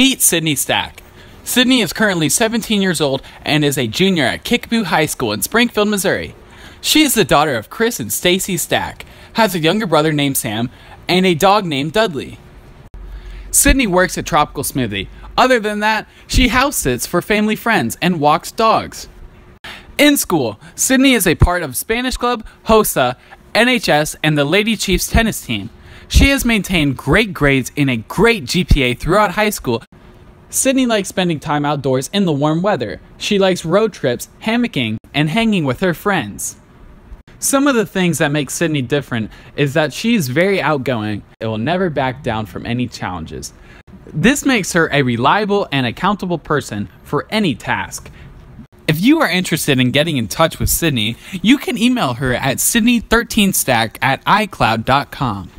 Meet Sydney Stack. Sydney is currently 17 years old and is a junior at Kickapoo High School in Springfield, Missouri. She is the daughter of Chris and Stacy Stack, has a younger brother named Sam, and a dog named Dudley. Sydney works at Tropical Smoothie. Other than that, she house sits for family friends and walks dogs. In school, Sydney is a part of Spanish Club, HOSA, NHS, and the Lady Chiefs tennis team. She has maintained great grades and a great GPA throughout high school. Sydney likes spending time outdoors in the warm weather. She likes road trips, hammocking, and hanging with her friends. Some of the things that make Sydney different is that she's very outgoing and will never back down from any challenges. This makes her a reliable and accountable person for any task. If you are interested in getting in touch with Sydney, you can email her at sydney13stack@icloud.com.